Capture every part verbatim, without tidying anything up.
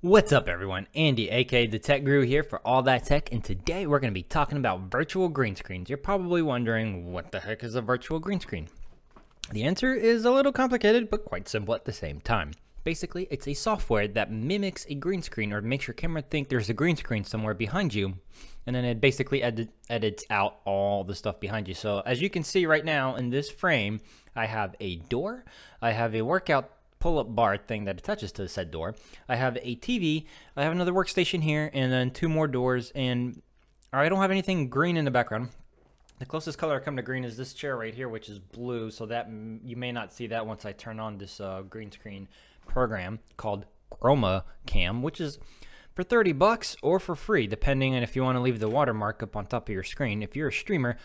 What's up everyone, Andy aka the Tech Guru here for All That Tech, and today we're going to be talking about virtual green screens. You're probably wondering, what the heck is a virtual green screen? The answer is a little complicated but quite simple at the same time. Basically, it's a software that mimics a green screen or makes your camera think there's a green screen somewhere behind you, and then it basically edit, edits out all the stuff behind you. So as you can see right now in this frame, I have a door, I have a workout pull-up bar thing that attaches to the said door, I have a T V, I have another workstation here, and then two more doors, and I don't have anything green in the background. The closest color I come to green is this chair right here, which is blue, so that you may not see that once I turn on this uh, green screen program called ChromaCam, which is for thirty bucks or for free, depending on if you want to leave the watermark up on top of your screen. If you're a streamer,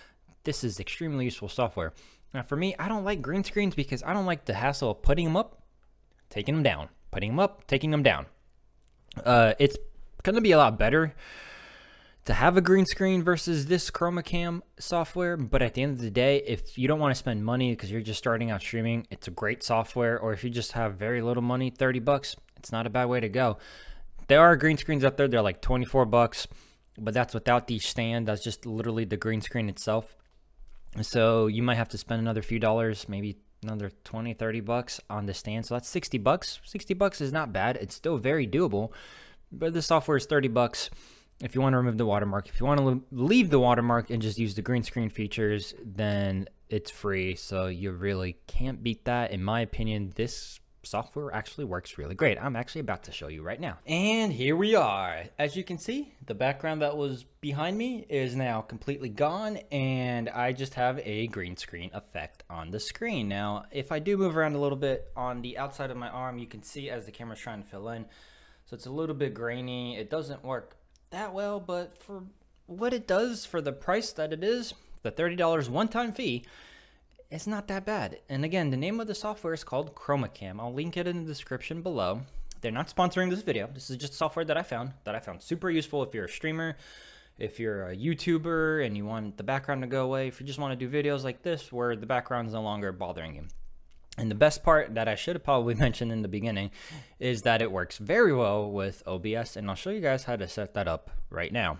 this is extremely useful software. Now for me, I don't like green screens because I don't like the hassle of putting them up, taking them down, putting them up, taking them down. Uh, it's going to be a lot better to have a green screen versus this ChromaCam software, but at the end of the day, if you don't want to spend money because you're just starting out streaming, it's a great software. Or if you just have very little money, thirty bucks, it's not a bad way to go. There are green screens out there, they're like twenty-four bucks, but that's without the stand, that's just literally the green screen itself. So you might have to spend another few dollars, maybe another twenty, thirty bucks on the stand. So that's sixty bucks. sixty bucks is not bad. It's still very doable, but the software is thirty bucks. If you want to remove the watermark, if you want to leave the watermark and just use the green screen features, then it's free. So you really can't beat that. In my opinion, this software actually works really great. I'm actually about to show you right now. And here we are. As you can see, the background that was behind me is now completely gone, and I just have a green screen effect on the screen. Now, if I do move around a little bit on the outside of my arm, you can see as the camera's trying to fill in. So it's a little bit grainy. It doesn't work that well, but for what it does, for the price that it is, the thirty dollar one-time fee, it's not that bad. And again, the name of the software is called ChromaCam. I'll link it in the description below. They're not sponsoring this video. This is just software that I found, that I found super useful if you're a streamer, if you're a YouTuber and you want the background to go away, if you just want to do videos like this where the background's no longer bothering you. And the best part that I should have probably mentioned in the beginning is that it works very well with O B S, and I'll show you guys how to set that up right now.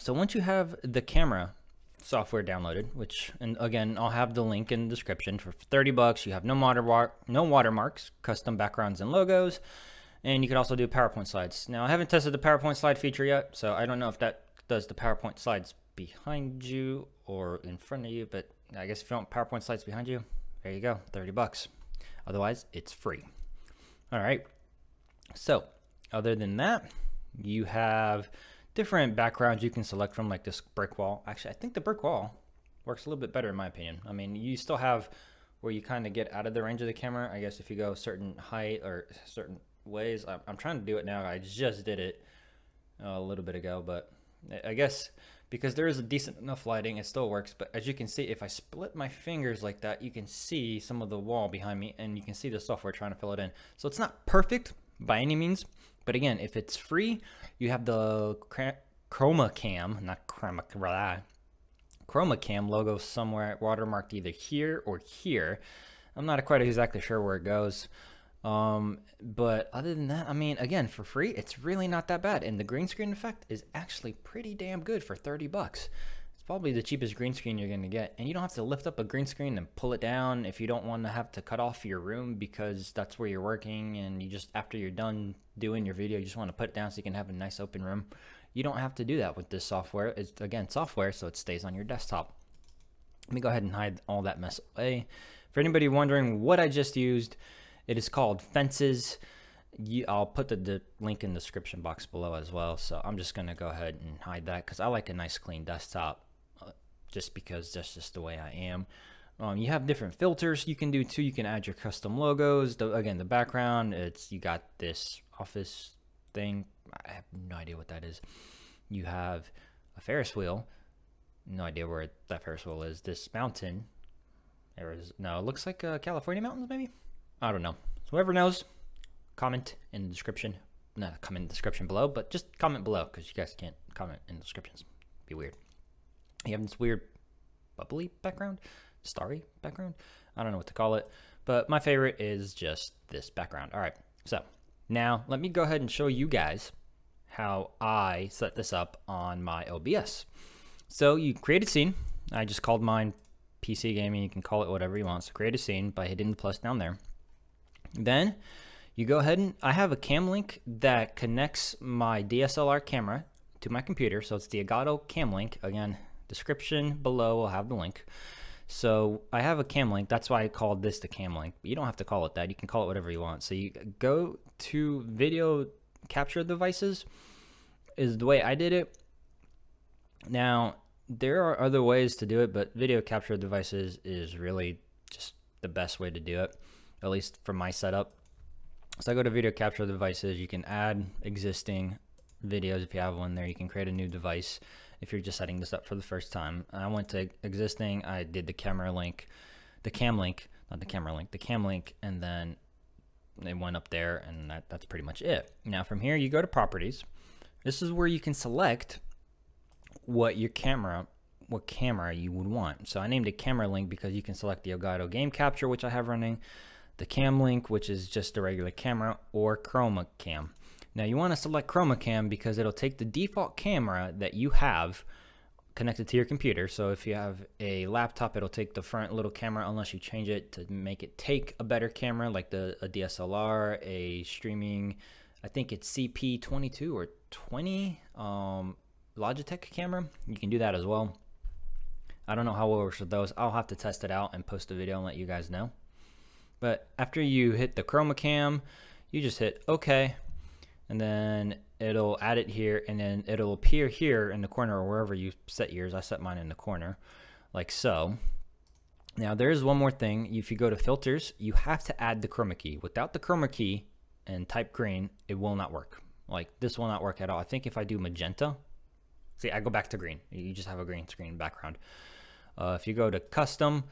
So once you have the camera software downloaded, which, and again, I'll have the link in the description, for thirty bucks you have no water no watermarks, custom backgrounds and logos, and you can also do PowerPoint slides. Now I haven't tested the PowerPoint slide feature yet, so I don't know if that does the PowerPoint slides behind you or in front of you, but I guess if you want PowerPoint slides behind you, there you go, thirty bucks. Otherwise it's free. All right, so other than that, you have different backgrounds you can select from, like this brick wall. Actually, I think the brick wall works a little bit better in my opinion. I mean, you still have where you kind of get out of the range of the camera, I guess, if you go a certain height or certain ways. I'm, I'm trying to do it now. I just did it a little bit ago, but I guess because there is a decent enough lighting, it still works. But as you can see, if I split my fingers like that, you can see some of the wall behind me, and you can see the software trying to fill it in. So it's not perfect by any means, but again, if it's free, you have the ChromaCam, not ChromaCam, ChromaCam logo somewhere watermarked either here or here. I'm not quite exactly sure where it goes. Um, but other than that, I mean, again, for free, it's really not that bad. And the green screen effect is actually pretty damn good for thirty bucks. It's probably the cheapest green screen you're going to get. And you don't have to lift up a green screen and pull it down if you don't want to have to cut off your room because that's where you're working. And you just, after you're done doing your video, you just want to put it down so you can have a nice open room. You don't have to do that with this software. It's, again, software, so it stays on your desktop. Let me go ahead and hide all that mess away. For anybody wondering what I just used, it is called Fences. You, I'll put the, the link in the description box below as well. So I'm just going to go ahead and hide that because I like a nice clean desktop, just because that's just the way I am. Um, you have different filters you can do too. You can add your custom logos. The, again, the background, it's, you got this office thing. I have no idea what that is. You have a Ferris wheel. No idea where that Ferris wheel is. This mountain. There is, no, it looks like uh, California mountains maybe? I don't know. So whoever knows, comment in the description. Not comment in the description below, but just comment below because you guys can't comment in the descriptions. It'd be weird. You have this weird bubbly background, starry background. I don't know what to call it, but my favorite is just this background. All right, so Now, let me go ahead and show you guys how I set this up on my O B S. So you create a scene. I just called mine P C Gaming. You can call it whatever you want. So create a scene by hitting the plus down there. Then you go ahead and I have a cam link that connects my D S L R camera to my computer. So it's the Elgato cam link. Again, description below will have the link. So I have a cam link. That's why I called this the cam link. But you don't have to call it that. You can call it whatever you want. So you go to video capture devices is the way I did it. Now, there are other ways to do it, but video capture devices is really just the best way to do it, at least for my setup. So I go to video capture devices. You can add existing videos if you have one there. You can create a new device if you're just setting this up for the first time. I went to existing. I did the camera link, the cam link, not the camera link, the cam link, and then it went up there, and that, that's pretty much it. Now from here, you go to properties. This is where you can select what your camera, what camera you would want. So I named it camera link because you can select the Elgato game capture, which I have running, the cam link, which is just a regular camera, or ChromaCam. Now you want to select ChromaCam because it'll take the default camera that you have connected to your computer. So if you have a laptop, it'll take the front little camera unless you change it to make it take a better camera, like the a D S L R, a streaming, I think it's C P twenty-two or twenty um, Logitech camera. You can do that as well. I don't know how it works with those. I'll have to test it out and post a video and let you guys know. But after you hit the ChromaCam, you just hit OK, and then it'll add it here, and then it'll appear here in the corner or wherever you set yours. I set mine in the corner like so. Now there is one more thing. If you go to filters, you have to add the chroma key. Without the chroma key and type green, it will not work. Like this will not work at all. I think if I do magenta, see, I go back to green. You just have a green screen background. Uh, if you go to custom,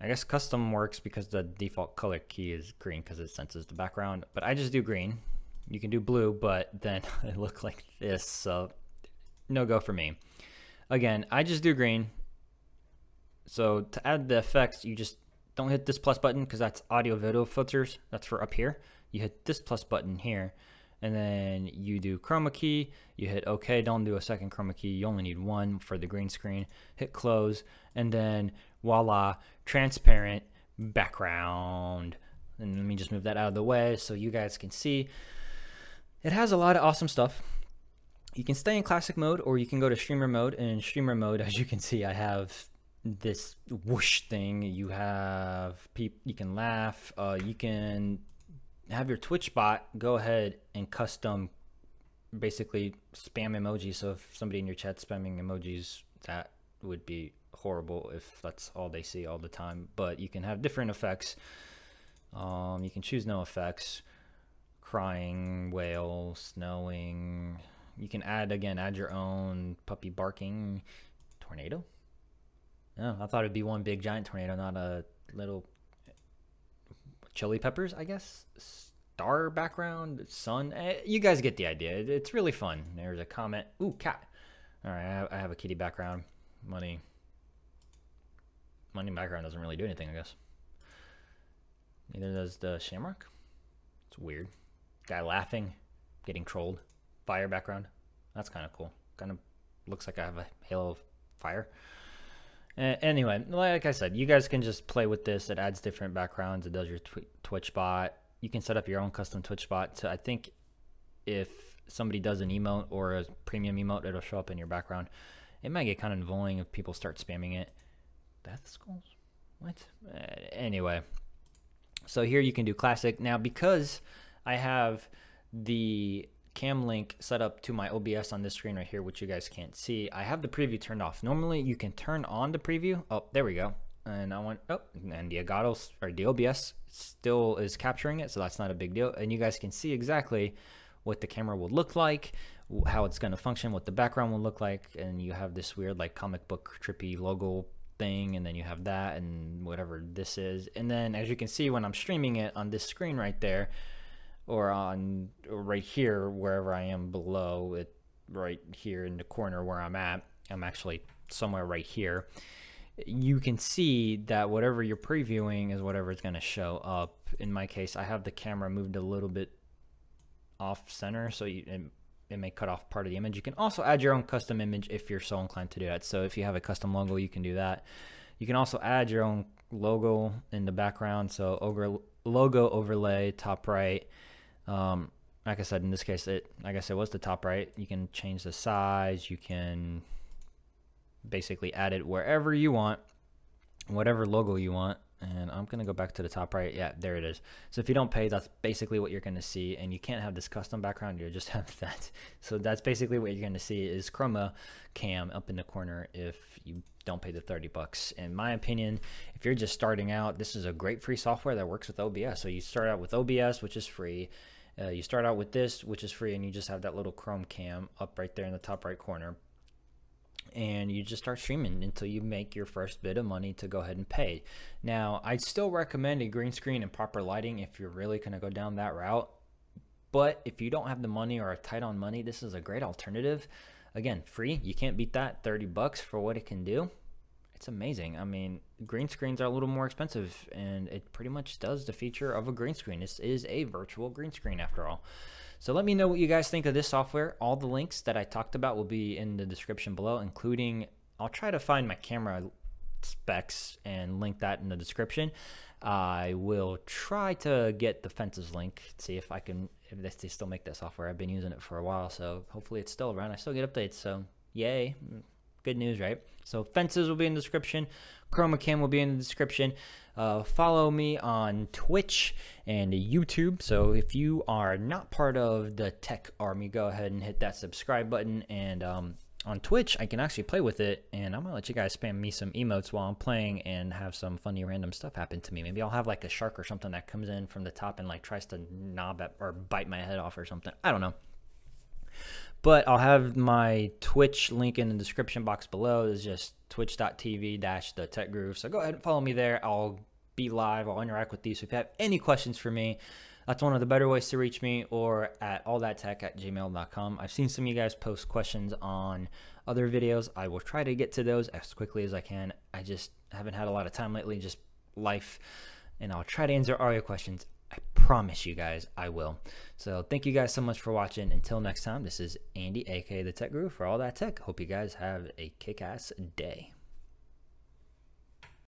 I guess custom works because the default color key is green because it senses the background, but I just do green. You can do blue, but then it looked like this, so no go for me. Again, I just do green. So to add the effects, you just don't hit this plus button because that's audio video filters. That's for up here. You hit this plus button here, and then you do chroma key. You hit OK. Don't do a second chroma key. You only need one for the green screen. Hit close, and then voila, transparent background. And let me just move that out of the way so you guys can see. It has a lot of awesome stuff. You can stay in classic mode or you can go to streamer mode. And in streamer mode, as you can see, I have this whoosh thing. You have people, you can laugh. Uh, you can have your Twitch bot go ahead and custom basically spam emojis. So if somebody in your chat spamming emojis, that would be horrible if that's all they see all the time. But you can have different effects. Um, you can choose no effects. Crying, whale, snowing. You can add, again, add your own puppy barking. Tornado? No, I thought it'd be one big giant tornado, not a little chili peppers, I guess. Star background, sun. You guys get the idea. It's really fun. There's a comment. Ooh, cat. All right, I have a kitty background. Money. Money background doesn't really do anything, I guess. Neither does the shamrock. It's weird. Guy laughing, getting trolled. Fire background. That's kind of cool. Kind of looks like I have a halo of fire. Uh, anyway, like I said, you guys can just play with this. It adds different backgrounds. It does your tw Twitch bot. You can set up your own custom Twitch bot. So I think if somebody does an emote or a premium emote, it'll show up in your background. It might get kind of annoying if people start spamming it. Death skulls? What? Uh, anyway. So here you can do classic. Now, because I have the cam link set up to my O B S on this screen right here, which you guys can't see, I have the preview turned off. Normally you can turn on the preview. Oh, there we go. And I want, oh, and the Elgato or the O B S still is capturing it. So that's not a big deal. And you guys can see exactly what the camera will look like, how it's going to function, what the background will look like. And you have this weird like comic book trippy logo thing, and then you have that and whatever this is. And then as you can see, when I'm streaming it on this screen right there, or on or right here, wherever I am below it, right here in the corner where I'm at, I'm actually somewhere right here, you can see that whatever you're previewing is whatever is going to show up. In my case, I have the camera moved a little bit off center, so you, it, it may cut off part of the image. You can also add your own custom image if you're so inclined to do that. So if you have a custom logo, you can do that. You can also add your own logo in the background. So over, logo overlay, top right. Um, like I said, in this case, it I guess it was the top right. You can change the size. You can basically add it wherever you want, whatever logo you want. And I'm going to go back to the top right. Yeah, there it is. So if you don't pay, that's basically what you're going to see. And you can't have this custom background. You'll just have that. So that's basically what you're going to see is ChromaCam up in the corner if you don't pay the thirty bucks. In my opinion, if you're just starting out, this is a great free software that works with O B S. So you start out with O B S, which is free. Uh, you start out with this, which is free. And you just have that little ChromaCam up right there in the top right corner. And you just start streaming until you make your first bit of money to go ahead and pay. Now, I'd still recommend a green screen and proper lighting if you're really going to go down that route. But if you don't have the money or are tight on money, this is a great alternative. Again, free. You can't beat that. thirty bucks for what it can do. It's amazing. I mean, green screens are a little more expensive, and it pretty much does the feature of a green screen. This is a virtual green screen after all. So let me know what you guys think of this software. All the links that I talked about will be in the description below, including, I'll try to find my camera specs and link that in the description. I will try to get the Fences link, see if I can, if they still make that software. I've been using it for a while, so hopefully it's still around. I still get updates, so yay. Good news, right? So Fences will be in the description. ChromaCam will be in the description. Uh, follow me on Twitch and YouTube. So if you are not part of the tech army, go ahead and hit that subscribe button. And um, on Twitch, I can actually play with it. And I'm going to let you guys spam me some emotes while I'm playing and have some funny random stuff happen to me. Maybe I'll have like a shark or something that comes in from the top and like tries to knob at or bite my head off or something. I don't know. But I'll have my Twitch link in the description box below. It's just twitch dot t v slash the tech groove. So go ahead and follow me there. I'll be live. I'll interact with you. So if you have any questions for me, that's one of the better ways to reach me, or at all that tech at gmail dot com. I've seen some of you guys post questions on other videos. I will try to get to those as quickly as I can. I just haven't had a lot of time lately, just life. And I'll try to answer all your questions. I promise you guys I will. So thank you guys so much for watching. Until next time, this is Andy, aka The Tech Guru, for All That Tech. Hope you guys have a kick-ass day.